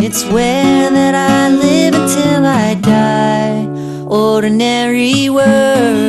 It's where that I live until I die. Ordinary world.